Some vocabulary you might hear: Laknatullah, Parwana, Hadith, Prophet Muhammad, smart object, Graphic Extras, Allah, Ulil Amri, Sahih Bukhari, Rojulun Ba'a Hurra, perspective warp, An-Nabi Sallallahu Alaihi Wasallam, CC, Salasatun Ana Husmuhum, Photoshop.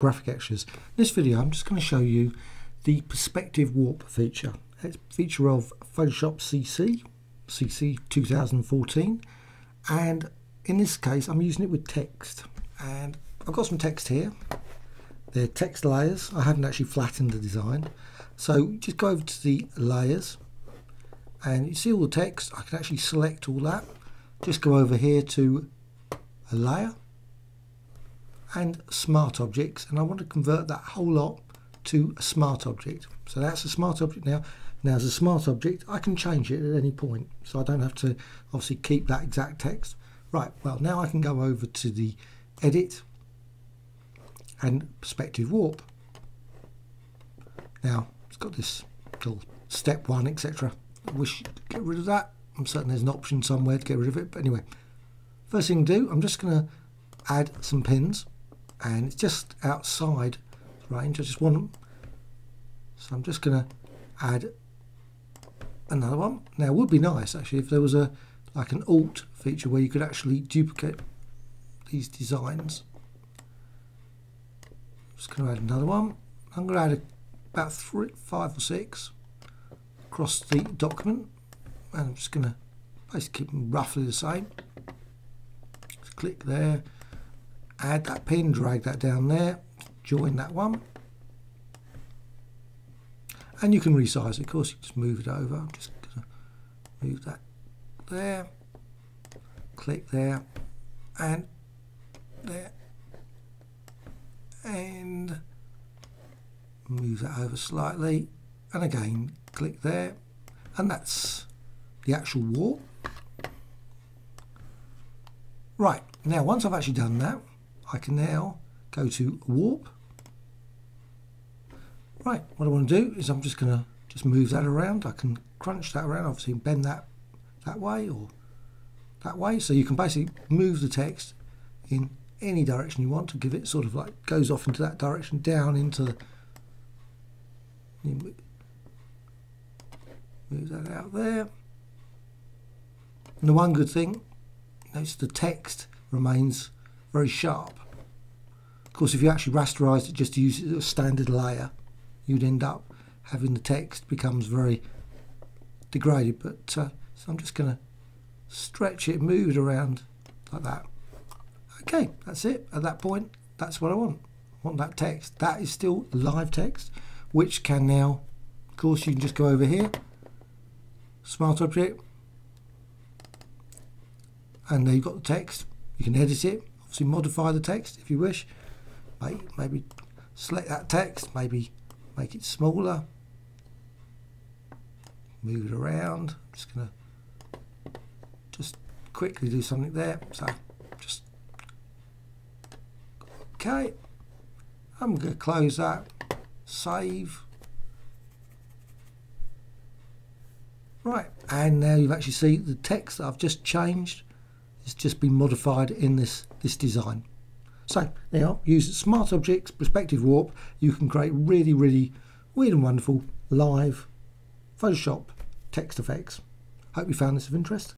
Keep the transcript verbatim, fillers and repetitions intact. Graphic Extras. In this video I'm just going to show you the perspective warp feature. It's a feature of Photoshop C C, C C two thousand fourteen, and in this case I'm using it with text. And I've got some text here. They're text layers. I haven't actually flattened the design. So just go over to the layers and you see all the text. I can actually select all that. Just go over here to a layer and smart objects, and I want to convert that whole lot to a smart object. So that's a smart object now. Now as a smart object I can change it at any point, so I don't have to obviously keep that exact text. Right, well now I can go over to the edit and perspective warp. Now it's got this little step one, etc. I wish I'd get rid of that. I'm certain there's an option somewhere to get rid of it, but anyway, first thing to do, I'm just going to add some pins, and it's just outside range. I just want them, so I'm just going to add another one. Now it would be nice actually if there was a like an alt feature where you could actually duplicate these designs. I'm just going to add another one. I'm going to add a, about three, five or six across the document, and I'm just going to basically keep them roughly the same. Just click there, add that pin, drag that down there, join that one, and you can resize it, of course. You just move it over. I'm just going to move that there, click there and there, and move that over slightly, and again click there, and that's the actual warp. Right, now once I've actually done that, I can now go to warp. Right, what I want to do is I'm just going to just move that around. I can crunch that around, obviously, and bend that that way or that way. So you can basically move the text in any direction you want to give it, sort of like goes off into that direction, down into the, move that out there. And the one good thing, notice the text remains very sharp. Of course, if you actually rasterized it just to use it as a standard layer, you'd end up having the text becomes very degraded. But uh, so I'm just going to stretch it, move it around like that. Okay, that's it. At that point, that's what I want. I want that text. That is still live text, which can now, of course, you can just go over here, smart object, and there you've got the text. You can edit it, obviously modify the text if you wish. Maybe select that text, maybe make it smaller, move it around. I'm just going to just quickly do something there. So just okay. I'm going to close that, save. Right, and now you've actually seen the text that I've just changed. It's just been modified in this this design. So now use smart objects, perspective warp. You can create really really weird and wonderful live Photoshop text effects. Hope you found this of interest.